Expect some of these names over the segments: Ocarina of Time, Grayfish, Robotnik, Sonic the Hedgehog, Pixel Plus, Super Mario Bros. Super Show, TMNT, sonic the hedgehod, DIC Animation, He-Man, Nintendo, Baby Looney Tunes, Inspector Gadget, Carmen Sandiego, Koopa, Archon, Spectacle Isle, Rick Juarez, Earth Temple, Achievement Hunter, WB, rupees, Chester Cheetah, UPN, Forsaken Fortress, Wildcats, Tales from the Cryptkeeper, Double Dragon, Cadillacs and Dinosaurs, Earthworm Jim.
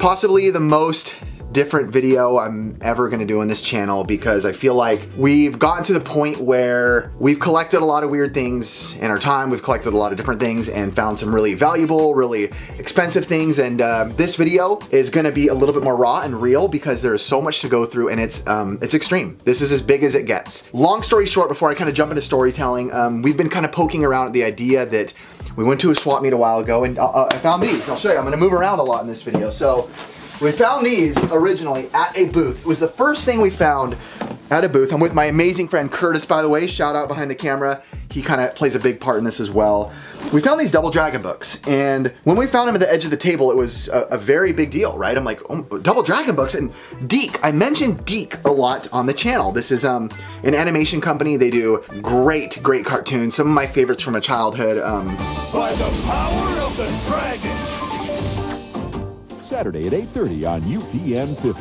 possibly the most different video I'm ever gonna do on this channel, because I feel like we've gotten to the point where we've collected a lot of weird things in our time. We've collected a lot of different things and found some really valuable, really expensive things. And this video is gonna be a little bit more raw and real because there is so much to go through, and it's extreme. This is as big as it gets. Long story short, before I kind of jump into storytelling, we've been kind of poking around at the idea that we went to a swap meet a while ago, and I found these. I'll show you. I'm gonna move around a lot in this video. So we found these originally at a booth. It was the first thing we found at a booth. I'm with my amazing friend Curtis, by the way. Shout out behind the camera. He kind of plays a big part in this as well. We found these Double Dragon books, and when we found them at the edge of the table, it was a very big deal, right? I'm like, oh, Double Dragon books. And DIC, I mentioned DIC a lot on the channel. This is an animation company. They do great, great cartoons. Some of my favorites from my childhood. By the power of the dragon. Saturday at 8:30 on UPN 50.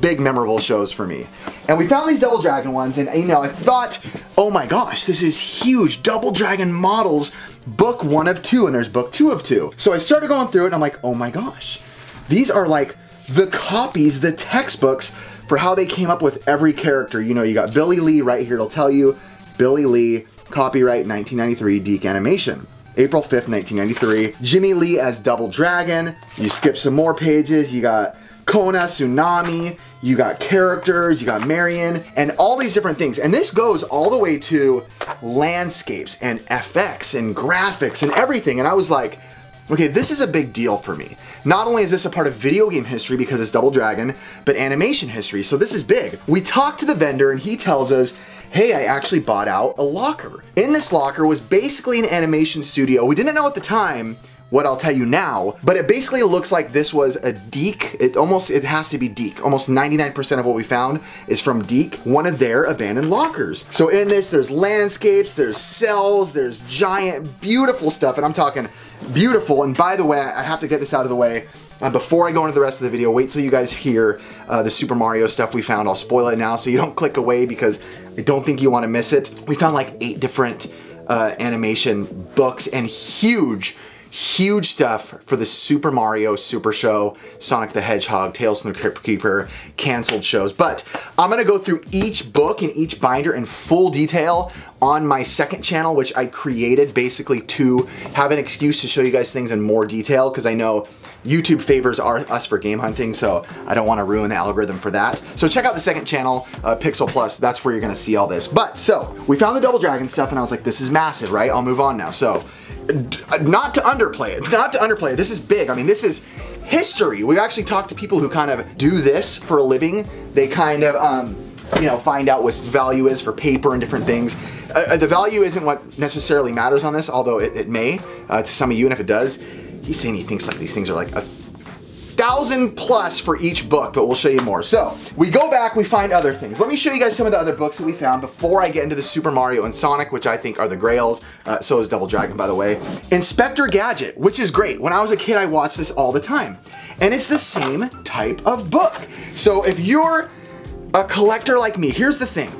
Big memorable shows for me. And we found these Double Dragon ones, and you know, I thought, oh my gosh, this is huge. Double Dragon models, book 1 of 2, and there's book 2 of 2. So I started going through it, and I'm like, oh my gosh, these are like the copies, the textbooks for how they came up with every character. You know, you got Billy Lee right here. It'll tell you, Billy Lee, copyright 1993, DIC Animation. April 5th, 1993. Jimmy Lee as Double Dragon. You skip some more pages, you got Kona, Tsunami, you got characters, you got Marion, and all these different things. And this goes all the way to landscapes and FX and graphics and everything. And I was like, okay, this is a big deal for me. Not only is this a part of video game history because it's Double Dragon, but animation history, so this is big. We talked to the vendor and he tells us, hey, I actually bought out a locker. In this locker was basically an animation studio. We didn't know at the time what I'll tell you now, but it basically looks like this was a DIC. It has to be DIC. Almost 99% of what we found is from DIC, one of their abandoned lockers. So in this, there's landscapes, there's cells, there's giant, beautiful stuff, and I'm talking beautiful. And by the way, I have to get this out of the way. Before I go into the rest of the video, wait till you guys hear the Super Mario stuff we found. I'll spoil it now so you don't click away because I don't think you want to miss it. We found like 8 different animation books and huge, huge stuff for the Super Mario Super Show, Sonic the Hedgehog, Tales from the Cryptkeeper, canceled shows. But I'm gonna go through each book and each binder in full detail on my second channel, which I created basically to have an excuse to show you guys things in more detail, because I know YouTube favors us for game hunting, so I don't wanna ruin the algorithm for that. So check out the second channel, Pixel Plus, that's where you're gonna see all this. But so, we found the Double Dragon stuff and I was like, this is massive, right? I'll move on now. So, not to underplay it, this is big. I mean, this is history. We've actually talked to people who kind of do this for a living. They kind of, you know, find out what value is for paper and different things. The value isn't what necessarily matters on this, although it may to some of you, and if it does, he's saying he thinks like these things are like 1,000 plus for each book, but we'll show you more. So we go back, we find other things. Let me show you guys some of the other books that we found before I get into the Super Mario and Sonic, which I think are the grails. So is Double Dragon, by the way. Inspector Gadget, which is great. When I was a kid, I watched this all the time. And it's the same type of book. So if you're a collector like me, here's the thing.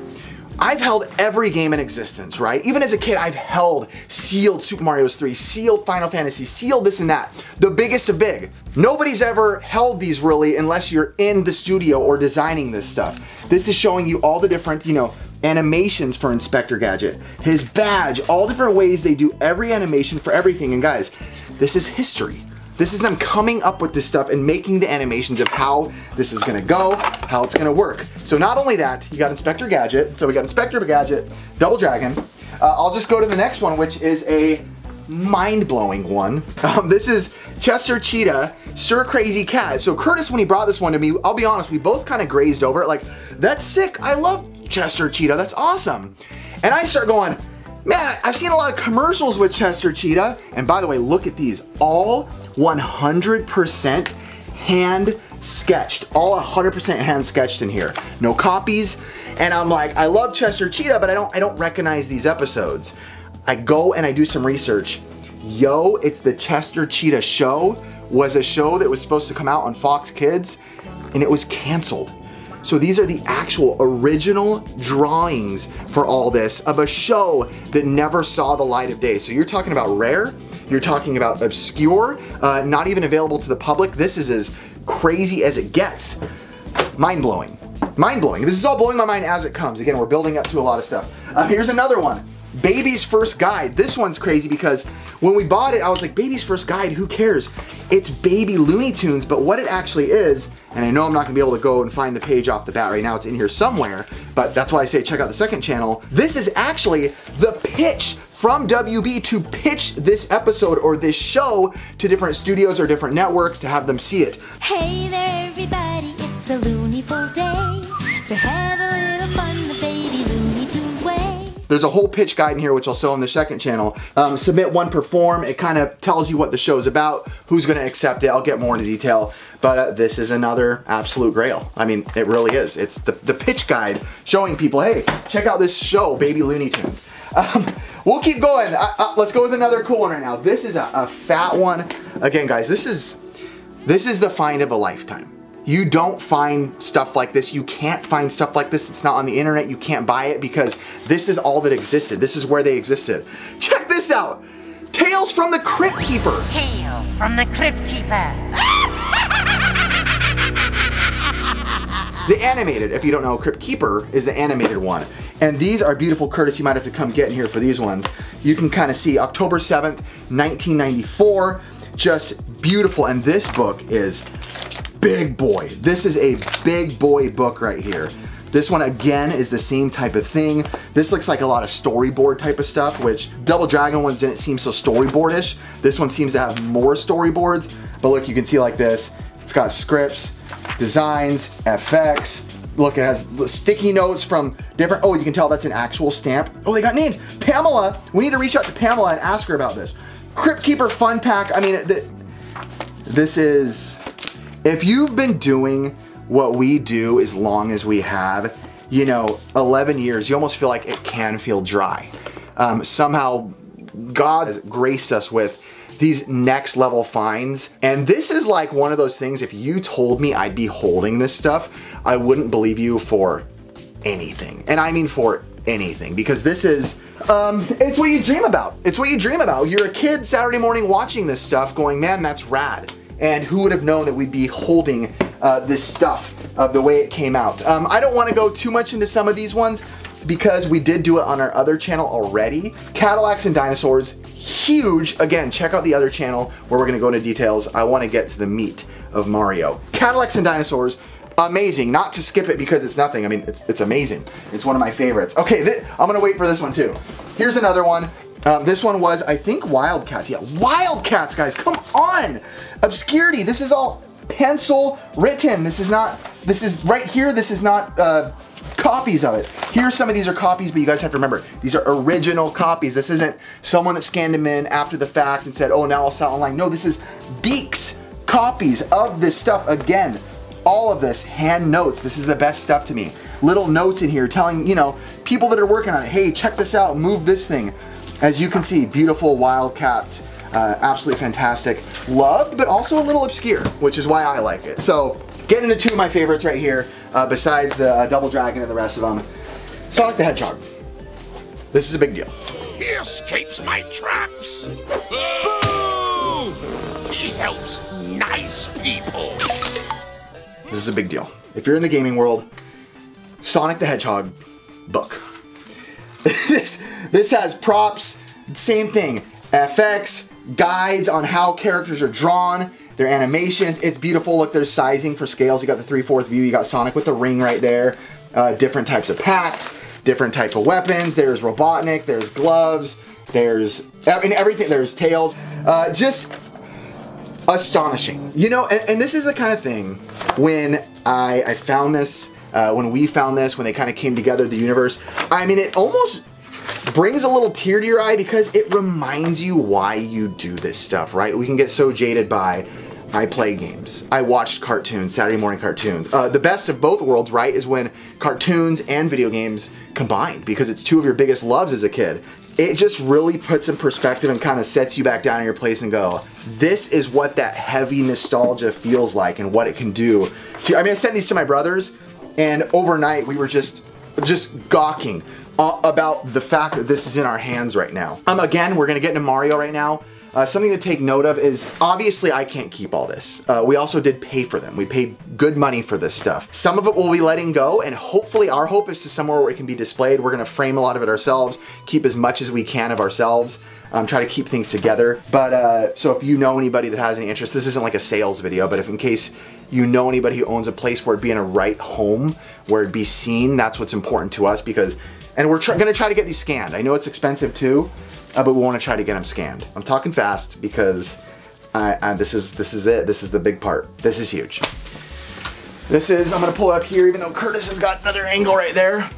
I've held every game in existence, right? Even as a kid, I've held sealed Super Mario 3, sealed Final Fantasy, sealed this and that, the biggest of big. Nobody's ever held these really unless you're in the studio or designing this stuff. This is showing you all the different, you know, animations for Inspector Gadget, his badge, all different ways they do every animation for everything. And guys, this is history. This is them coming up with this stuff and making the animations of how this is gonna go, how it's gonna work. So not only that, you got Inspector Gadget. So we got Inspector Gadget, Double Dragon. I'll just go to the next one, which is a mind-blowing one. This is Chester Cheetah, Stir Crazy Cat. So Curtis, when he brought this one to me, I'll be honest, we both kind of grazed over it. Like, that's sick, I love Chester Cheetah, that's awesome. And I start going, man, I've seen a lot of commercials with Chester Cheetah. And by the way, look at these, all 100% hand sketched, all 100% hand sketched in here, no copies. And I'm like, I love Chester Cheetah, but I don't recognize these episodes. I go and I do some research. Yo, it's the Chester Cheetah Show, was a show that was supposed to come out on Fox Kids, and it was canceled. So these are the actual original drawings for all this of a show that never saw the light of day. So you're talking about rare, you're talking about obscure, not even available to the public. This is as crazy as it gets. Mind-blowing. Mind-blowing. This is all blowing my mind as it comes. Again, we're building up to a lot of stuff. Here's another one. Baby's First Guide. This one's crazy because when we bought it, I was like, Baby's First Guide, who cares? It's Baby Looney Tunes, but what it actually is, and I know I'm not gonna be able to go and find the page off the bat right now, it's in here somewhere, but that's why I say check out the second channel. This is actually the pitch from WB to pitch this episode or this show to different studios or different networks to have them see it. Hey there everybody, it's a loonyful day to have a little fun the Baby Looney Tunes way. There's a whole pitch guide in here, which I'll show on the second channel. Submit one, perform. It kind of tells you what the show's about, who's gonna accept it. I'll get more into detail, but this is another absolute grail. I mean, it really is. It's the pitch guide showing people, hey, check out this show, Baby Looney Tunes. We'll keep going. Let's go with another cool one right now. This is a fat one. Again, guys, this is the find of a lifetime. You don't find stuff like this. You can't find stuff like this. It's not on the internet. You can't buy it because this is all that existed. This is where they existed. Check this out. Tales from the Cryptkeeper. Tales from the Cryptkeeper. The animated, if you don't know, Cryptkeeper is the animated one. And these are beautiful, Curtis. You might have to come get in here for these ones. You can kind of see October 7th, 1994. Just beautiful. And this book is big boy. This is a big boy book right here. This one again is the same type of thing. This looks like a lot of storyboard type of stuff, which Double Dragon ones didn't seem so storyboardish. This one seems to have more storyboards, but look, you can see like this. It's got scripts, designs, FX. Look, it has sticky notes from different, oh, you can tell that's an actual stamp. Oh, they got names. Pamela, we need to reach out to Pamela and ask her about this. Cryptkeeper Fun Pack, I mean, this is, if you've been doing what we do as long as we have, you know, 11 years, you almost feel like it can feel dry. Somehow God has graced us with these next level finds. And this is like one of those things, if you told me I'd be holding this stuff, I wouldn't believe you for anything. And I mean for anything, because this is, it's what you dream about. It's what you dream about. You're a kid Saturday morning watching this stuff going, man, that's rad. And who would have known that we'd be holding this stuff the way it came out. I don't wanna go too much into some of these ones because we did do it on our other channel already. Cadillacs and Dinosaurs, huge. Again, check out the other channel where we're gonna go into details. I wanna get to the meat of Mario. Cadillacs and Dinosaurs, amazing. Not to skip it because it's nothing. I mean, it's amazing. It's one of my favorites. Okay, I'm gonna wait for this one too. Here's another one. This one was, I think, Wildcats. Yeah, Wildcats, guys, come on! Obscurity, this is all pencil written. This is not, this is right here, this is not copies of it. Here, some of these are copies, but you guys have to remember, these are original copies. This isn't someone that scanned them in after the fact and said, oh, now I'll sell online. No, this is DIC's copies of this stuff. Again, all of this, hand notes. This is the best stuff to me. Little notes in here telling, you know, people that are working on it, hey, check this out, move this thing. As you can see, beautiful Wildcats, absolutely fantastic. Loved, but also a little obscure, which is why I like it. So, getting into two of my favorites right here, besides the Double Dragon and the rest of them. Sonic the Hedgehog. This is a big deal. He escapes my traps. Boo! He helps nice people. This is a big deal. If you're in the gaming world, Sonic the Hedgehog book. This has props, same thing, FX, guides on how characters are drawn, their animations, it's beautiful. Look, there's sizing for scales. You got the 3/4 view, you got Sonic with the ring right there, different types of packs, different type of weapons, there's Robotnik, there's gloves, there's, I mean, everything, there's Tails, just astonishing. You know, and this is the kind of thing, when I found this, when we found this, when they kind of came together, the universe, I mean, it almost brings a little tear to your eye because it reminds you why you do this stuff, right? We can get so jaded by, I play games, I watched cartoons, Saturday morning cartoons. The best of both worlds, right, is when cartoons and video games combine because it's two of your biggest loves as a kid. It just really puts in perspective and kind of sets you back down in your place and go, this is what that heavy nostalgia feels like and what it can do. I mean, I sent these to my brothers, and overnight we were just gawking about the fact that this is in our hands right now. Again, we're gonna get into Mario right now. Something to take note of is, obviously I can't keep all this. We also did pay for them. We paid good money for this stuff. Some of it we'll be letting go, and hopefully our hope is to somewhere where it can be displayed. We're gonna frame a lot of it ourselves, keep as much as we can of ourselves, try to keep things together. But so if you know anybody that has any interest, this isn't like a sales video, but if in case you know anybody who owns a place where it'd be in a right home, where it'd be seen, that's what's important to us, because, and we're gonna try to get these scanned. I know it's expensive too, but we want to try to get them scanned. I'm talking fast because this is it. This is the big part. This is huge. This is, I'm gonna pull it up here even though Curtis has got another angle right there.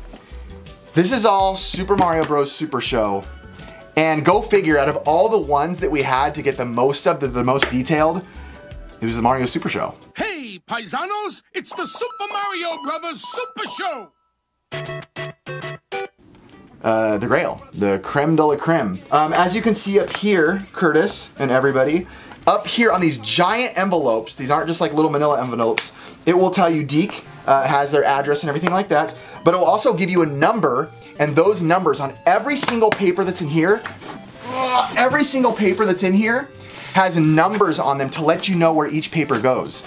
This is all Super Mario Bros. Super Show. And go figure, out of all the ones that we had to get the most of, the most detailed, it was the Mario Super Show. Hey, paisanos, it's the Super Mario Bros. Super Show. The Grail, the creme de la creme. As you can see up here, Curtis and everybody, up here on these giant envelopes, these aren't just like little manila envelopes, it will tell you DIC, has their address and everything like that, but it will also give you a number, and those numbers on every single paper that's in here, every single paper that's in here has numbers on them to let you know where each paper goes.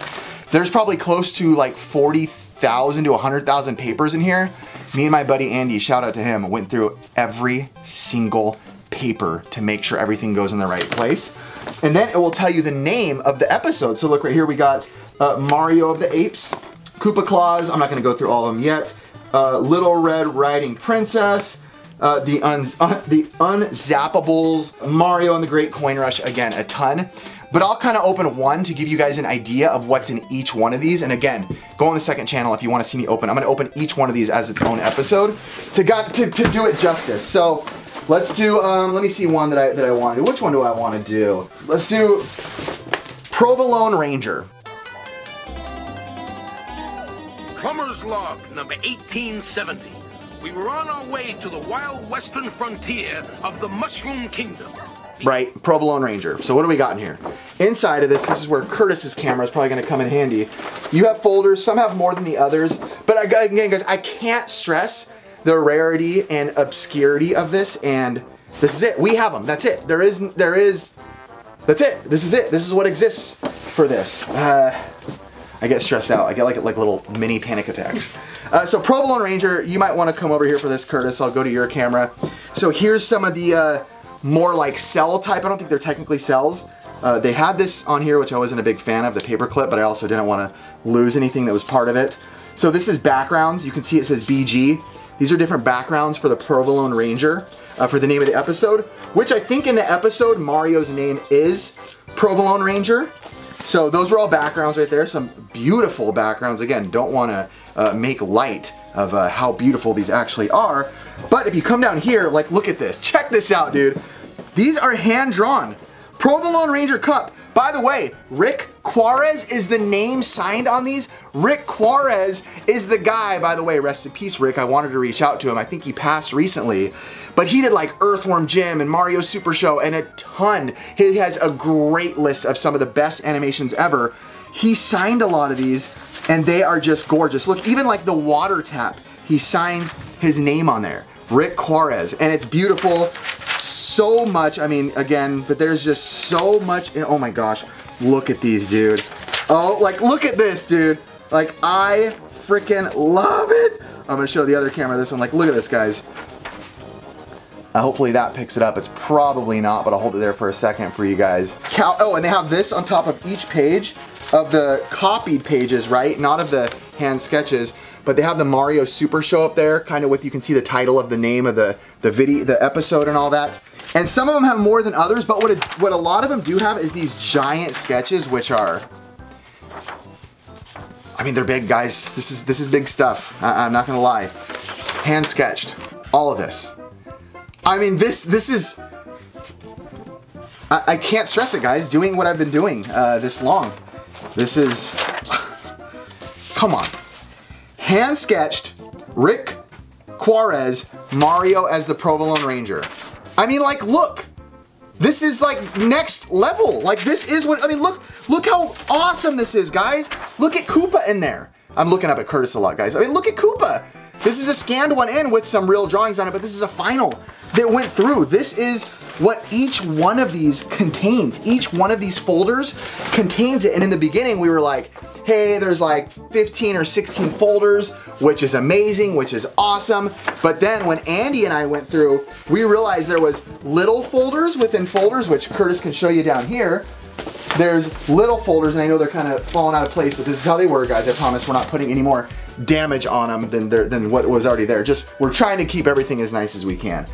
There's probably close to like 40,000 to 100,000 papers in here. Me and my buddy Andy, shout out to him, went through every single paper to make sure everything goes in the right place. And then it will tell you the name of the episode. So look right here, we got Mario of the Apes, Koopa Claus, I'm not gonna go through all of them yet, Little Red Riding Princess, the Unzappables, Mario and the Great Coin Rush, again, a ton. But I'll kind of open one to give you guys an idea of what's in each one of these. And again, go on the second channel if you want to see me open. I'm going to open each one of these as its own episode to do it justice. So let's do, let me see one that I want to do. Which one do I want to do? Let's do Provolone Ranger. Plumber's Log, number 1870. We were on our way to the wild western frontier of the Mushroom Kingdom. Right, Provolone Ranger. So what do we got in here? Inside of this is where Curtis's camera is probably gonna come in handy. You have folders, some have more than the others, but again guys, I can't stress the rarity and obscurity of this, and this is it, we have them, that's it. That's it, this is what exists for this. I get stressed out, I get like little mini panic attacks. So Provolone Ranger, you might wanna come over here for this, Curtis, I'll go to your camera. So here's some of the, more like cell type. I don't think they're technically cells. They had this on here, which I wasn't a big fan of, the paperclip, but I also didn't want to lose anything that was part of it. So this is backgrounds. You can see it says BG. These are different backgrounds for the Provolone Ranger, for the name of the episode, which I think in the episode, Mario's name is Provolone Ranger. So those were all backgrounds right there. Some beautiful backgrounds. Again, don't want to make light of how beautiful these actually are. But if you come down here, like look at this, check this out, dude. These are hand-drawn. Provolone Ranger Cup. By the way, Rick Juarez is the name signed on these. Rick Juarez is the guy, by the way, rest in peace, Rick. I wanted to reach out to him. I think he passed recently, but he did like Earthworm Jim and Mario Super Show and a ton. He has a great list of some of the best animations ever. He signed a lot of these and they are just gorgeous. Look, even like the water tap, he signs his name on there. Rick Juarez, and it's beautiful. So much, I mean, again, but there's just so much, oh my gosh, look at these, dude. Oh, like, look at this, dude. Like, I freaking love it. I'm gonna show the other camera this one, like, look at this, guys. Hopefully that picks it up. It's probably not, but I'll hold it there for a second for you guys. Oh, and they have this on top of each page of the copied pages, right? Not of the hand sketches, but they have the Mario Super Show up there, kind of with, you can see the title of the name of the video, the episode and all that. And some of them have more than others, but what a lot of them do have is these giant sketches, which are, I mean, they're big, guys. This is big stuff. I'm not gonna lie. Hand sketched, all of this. I mean, this is, I can't stress it, guys, doing what I've been doing this long. This is, come on. Hand-sketched Rick Juarez, Mario as the Provolone Ranger. I mean, like, look, this is like next level. Like, this is what, I mean, look how awesome this is, guys. Look at Koopa in there. I'm looking up at Curtis a lot, guys. I mean, look at Koopa. This is a scanned one in with some real drawings on it, but this is a final that went through. This is what each one of these contains. Each one of these folders contains it, and in the beginning we were like, hey, there's like 15 or 16 folders, which is amazing, which is awesome. But then when Andy and I went through, we realized there was little folders within folders, which Curtis can show you down here. There's little folders, and I know they're kind of falling out of place, but this is how they were, guys. I promise we're not putting any more damage on them than what was already there. Just, we're trying to keep everything as nice as we can.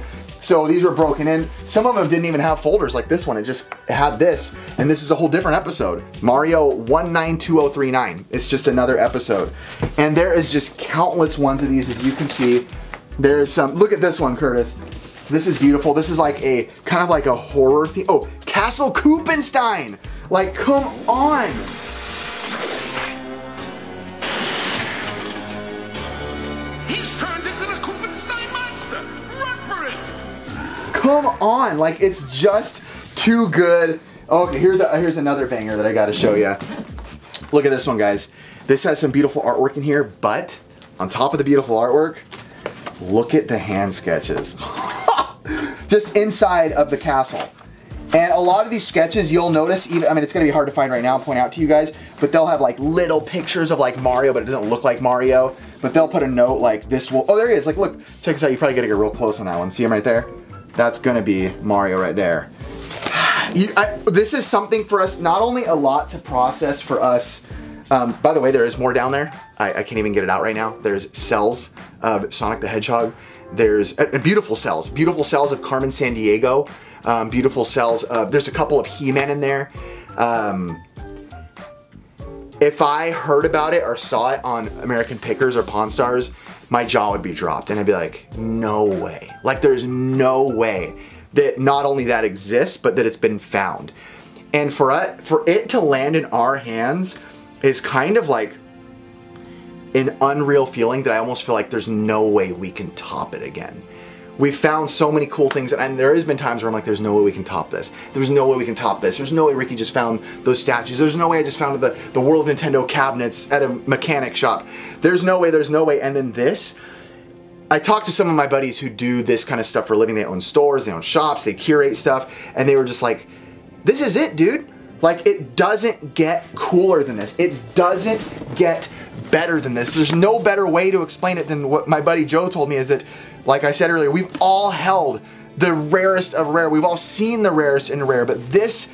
So these were broken in. Some of them didn't even have folders like this one. It just had this, and this is a whole different episode. Mario 192039. It's just another episode. And there is just countless ones of these, as you can see. There is some, look at this one, Curtis. This is beautiful. This is like a, kind of like a horror theme. Oh, Castle Koopenstein. Like, come on. Come on, like, it's just too good. Okay, here's another banger that I gotta show you. Look at this one, guys. This has some beautiful artwork in here, but on top of the beautiful artwork, look at the hand sketches. Just inside of the castle. And a lot of these sketches, you'll notice, even, I mean, it's gonna be hard to find right now and point out to you guys, but they'll have like little pictures of like Mario, but it doesn't look like Mario. But they'll put a note like this will, oh, there he is. Like, look, check this out. You probably gotta get real close on that one. See him right there? That's gonna be Mario right there. This is something for us, not only a lot to process for us, by the way, there is more down there. I can't even get it out right now. There's cells of Sonic the Hedgehog. There's beautiful cells of Carmen Sandiego. Beautiful cells of, there's a couple of He-Man in there. If I heard about it or saw it on American Pickers or Pawn Stars, my jaw would be dropped, and I'd be like, no way. Like, there's no way that not only that exists, but that it's been found. And for it to land in our hands is kind of like an unreal feeling that I almost feel like there's no way we can top it again. We've found so many cool things, and there has been times where I'm like, there's no way we can top this. There's no way we can top this. There's no way Ricky just found those statues. There's no way I just found the World of Nintendo cabinets at a mechanic shop. There's no way, there's no way. And then this, I talked to some of my buddies who do this kind of stuff for a living. They own stores, they own shops, they curate stuff, and they were just like, this is it, dude. Like, it doesn't get cooler than this. It doesn't get better than this. There's no better way to explain it than what my buddy Joe told me, is that, like I said earlier, we've all held the rarest of rare. We've all seen the rarest and rare, but this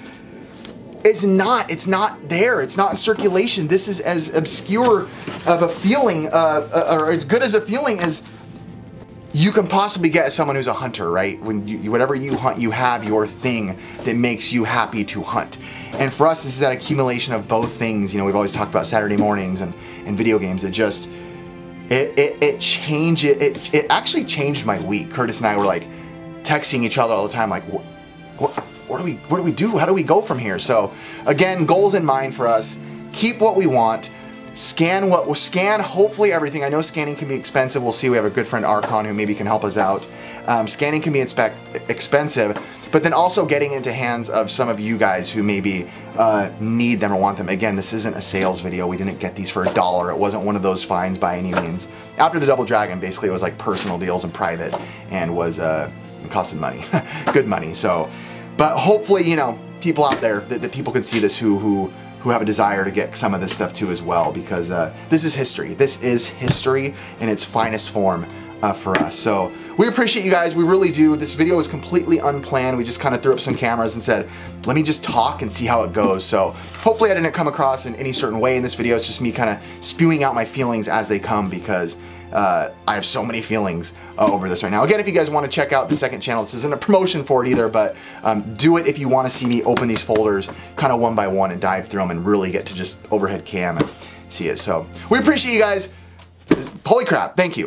is not, it's not there. It's not in circulation. This is as obscure of a feeling, or as good as a feeling as you can possibly get as someone who's a hunter, right? When you, whatever you hunt, you have your thing that makes you happy to hunt. And for us, this is that accumulation of both things. You know, we've always talked about Saturday mornings and video games that just, it actually changed my week. Curtis and I were like texting each other all the time, like, what do we do? How do we go from here? So again, goals in mind for us, keep what we want. Scan what we'll scan, hopefully everything. I know scanning can be expensive. We'll see. We have a good friend, Archon, who maybe can help us out. Scanning can be expensive, but then also getting into hands of some of you guys who maybe need them or want them. Again, this isn't a sales video. We didn't get these for $1. It wasn't one of those finds by any means. After the Double Dragon, basically, it was like personal deals and private, and was costing money, good money. So, but hopefully, you know, people out there, that people can see this who have a desire to get some of this stuff too as well, because this is history. This is history in its finest form for us. So we appreciate you guys, we really do. This video was completely unplanned. We just kind of threw up some cameras and said, let me just talk and see how it goes. So hopefully I didn't come across in any certain way in this video. It's just me kind of spewing out my feelings as they come, because I have so many feelings over this right now. Again, if you guys want to check out the second channel, this isn't a promotion for it either, but do it if you want to see me open these folders kind of one by one and dive through them and really get to just overhead cam and see it. So we appreciate you guys. Holy crap, thank you.